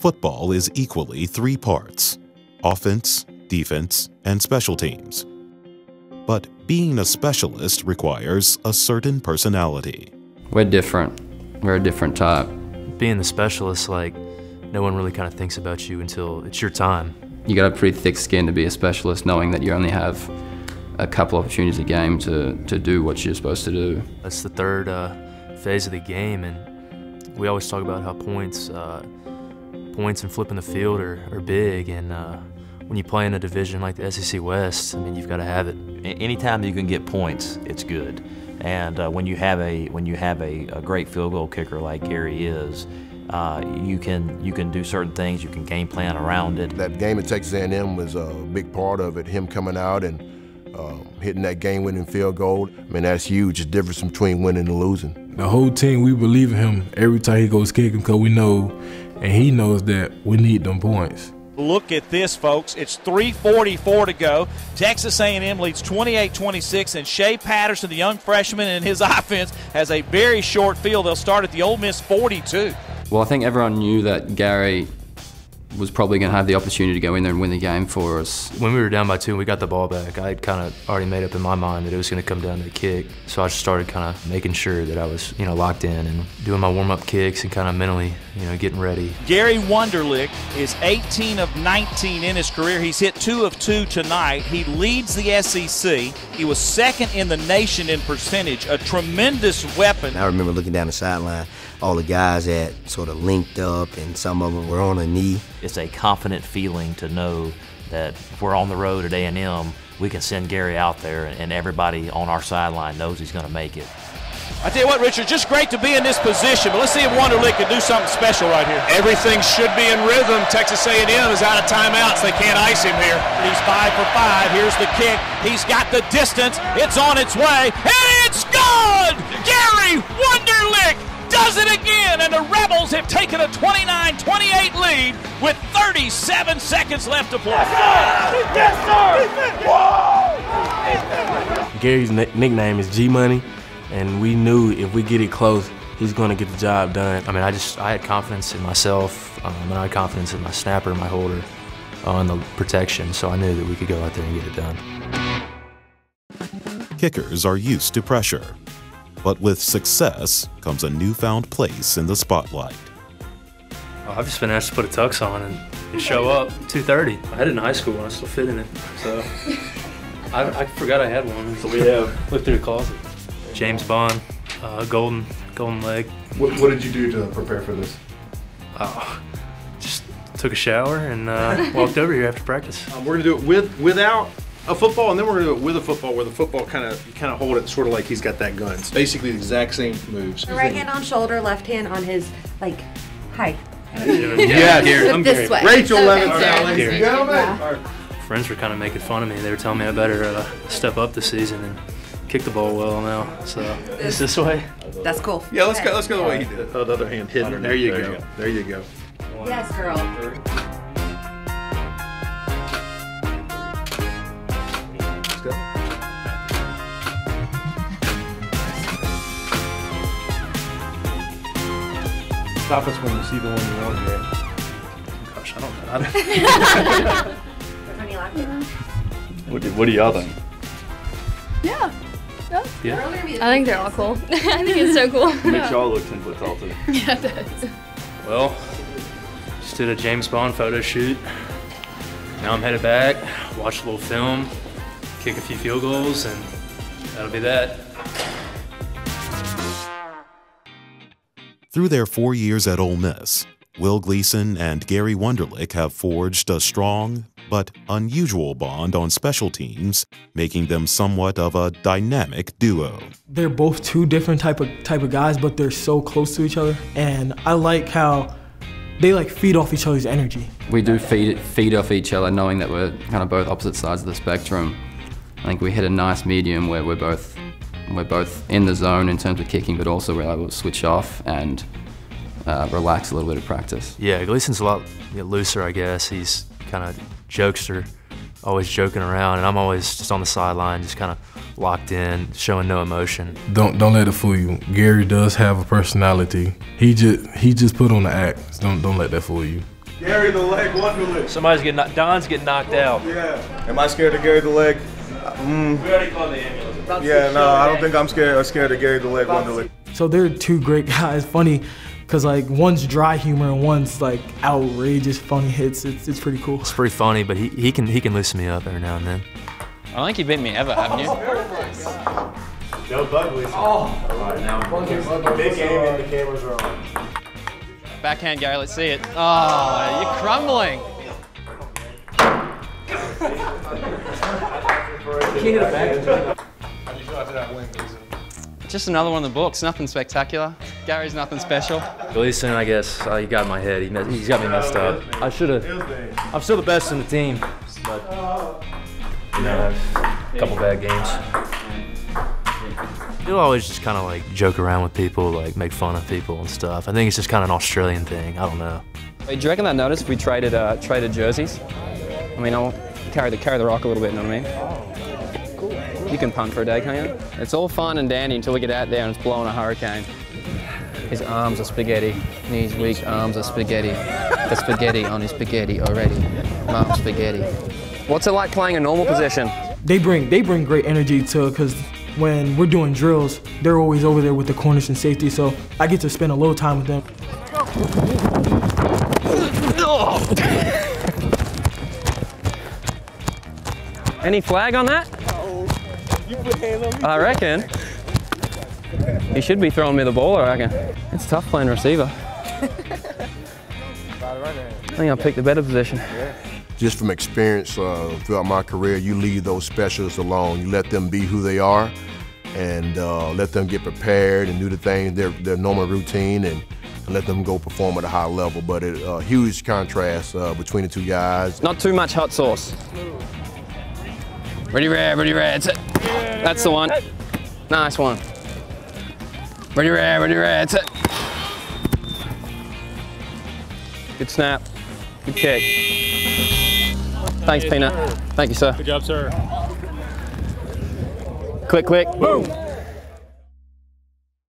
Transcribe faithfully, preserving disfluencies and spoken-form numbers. Football is equally three parts: offense, defense, and special teams. But being a specialist requires a certain personality. We're different. We're a different type. Being the specialist, like, no one really kind of thinks about you until it's your time. You got a pretty thick skin to be a specialist, knowing that you only have a couple opportunities a game to, to do what you're supposed to do. That's the third uh, phase of the game, and we always talk about how points uh, points and flipping the field are, are big, and uh, when you play in a division like the S E C West, I mean, you've got to have it. Anytime you can get points, it's good. And uh, when you have a when you have a, a great field goal kicker like Gary is, uh, you can you can do certain things. You can game plan around it. That game at Texas A and M was a big part of it. Him coming out and uh, hitting that game-winning field goal. I mean, that's huge. The difference between winning and losing. The whole team, we believe in him every time he goes kicking, because we know, and he knows, that we need them points. Look at this, folks. It's three forty-four to go. Texas A and M leads twenty-eight twenty-six, and Shea Patterson, the young freshman, and his offense has a very short field. They'll start at the Ole Miss forty-two. Well, I think everyone knew that Gary was probably going to have the opportunity to go in there and win the game for us. When we were down by two and we got the ball back, I had kind of already made up in my mind that it was going to come down to the kick. So I just started kind of making sure that I was, you know, locked in and doing my warm-up kicks and kind of mentally, you know, getting ready. Gary Wunderlich is eighteen of nineteen in his career. He's hit two of two tonight. He leads the S E C. He was second in the nation in percentage, a tremendous weapon. I remember looking down the sideline, all the guys that sort of linked up, and some of them were on a knee. It's a confident feeling to know that if we're on the road at A and M, we can send Gary out there and everybody on our sideline knows he's going to make it. I tell you what, Richard, just great to be in this position, but let's see if Wunderlich can do something special right here. Everything should be in rhythm. Texas A and M is out of timeouts. They can't ice him here. He's five for five. Here's the kick. He's got the distance. It's on its way, and it's good! Gary Wunderlich does it again, and the Rebels have taken a twenty-nine twenty-eight lead with thirty-seven seconds left to play. Yes, sir! Gary's nickname is G-Money, and we knew if we get it close, he's going to get the job done. I mean, I just I had confidence in myself, um, and I had confidence in my snapper and my holder on the protection, so I knew that we could go out there and get it done. Kickers are used to pressure, but with success comes a newfound place in the spotlight. Oh, I've just been asked to put a tux on and show up two thirty. I had it in high school and I still fit in it, so I, I forgot I had one. So we have looked through the closet. James Bond, uh, golden, golden leg. What, what did you do to prepare for this? Oh, just took a shower and uh, walked over here after practice. Um, we're gonna do it with without. A football, and then we're going to do it with a football, where the football kind of you kind of hold it sort of like he's got that gun. It's basically the exact same moves. Right hand on shoulder, left hand on his, like, hi. Yeah, here. I'm Gary. Rachel Levin. Friends were kind of making fun of me. They were telling me I better uh, step up this season and kick the ball well now. So is this way? That's cool. Yeah, let's go. Let's go the way he did it. Oh, the other hand hidden. There you go. There you go. Yes, girl. Stop us when you see the one you want, Gary. Oh, gosh, I don't know. I don't... what, do, what do y'all think? Yeah. yeah. yeah. I think they're all cool. I think it's so cool. It makes y'all look ten foot tall too. Yeah, it does. Well, just did a James Bond photo shoot. Now I'm headed back, watch a little film, kick a few field goals, and that'll be that. Through their four years at Ole Miss, Will Gleason and Gary Wunderlich have forged a strong but unusual bond on special teams, making them somewhat of a dynamic duo. They're both two different type of type of guys, but they're so close to each other, and I like how they like feed off each other's energy. We do feed feed off each other, knowing that we're kind of both opposite sides of the spectrum. I think we hit a nice medium where we're both. We're both in the zone in terms of kicking, but also we're able to switch off and uh, relax a little bit of practice. Yeah, Gleason's a lot looser, I guess. He's kind of jokester, always joking around, and I'm always just on the sideline, just kind of locked in, showing no emotion. Don't don't let it fool you. Gary does have a personality. He just he just put on the act. Don't don't let that fool you. Gary the Leg Wunderlich. Somebody's getting knocked, Don's getting knocked out. Yeah. Am I scared of Gary the Leg? Mm. We already called the ambulance. About yeah, no, I don't think I'm scared I'm scared of Gary the Leg Wunderlich. So they're two great guys. Funny, because like one's dry humor and one's like outrageous funny hits. It's, it's pretty cool. It's pretty funny, but he, he can he can loosen me up every now and then. I don't think you beat me ever, haven't you? Oh, no bug loosen. Oh, all right, now we're big game and the cameras are on. Backhand, Gary, let's see it. Oh, oh. You're crumbling. Just another one in the books, nothing spectacular. Gary's nothing special. Gleason, I guess, uh, he got my head. He he's got me messed up. I should have. I'm still the best in the team, but you know, a couple bad games. You'll always just kind of like joke around with people, like make fun of people and stuff. I think it's just kind of an Australian thing. I don't know. Hey, do you reckon that notice if we traded uh, traded jerseys? I mean, I'll carry the carry the rock a little bit. You know what I mean? Oh, cool, cool. You can punt for a day, can't you? It's all fine and dandy until we get out there and it's blowing a hurricane. His arms are spaghetti. Knees weak. Arms are spaghetti. The spaghetti on his spaghetti already. Mom's spaghetti. What's it like playing a normal position? They bring they bring great energy too, because when we're doing drills, they're always over there with the corners and safety. So I get to spend a little time with them. Oh. Any flag on that? I reckon. He should be throwing me the ball, I reckon. It's tough playing receiver. I think I'll pick the better position. Just from experience uh, throughout my career, you leave those specialists alone. You let them be who they are and uh, let them get prepared and do the things, their, their normal routine, and let them go perform at a high level. But a uh, huge contrast uh, between the two guys. Not too much hot sauce. Ready, rare, ready, rare, that's it. That's the one. Nice one. Ready, rare, ready, rare, that's it. Good snap. Good kick. Thanks, Peanut. Thank you, sir. Good job, sir. Click, click. Boom.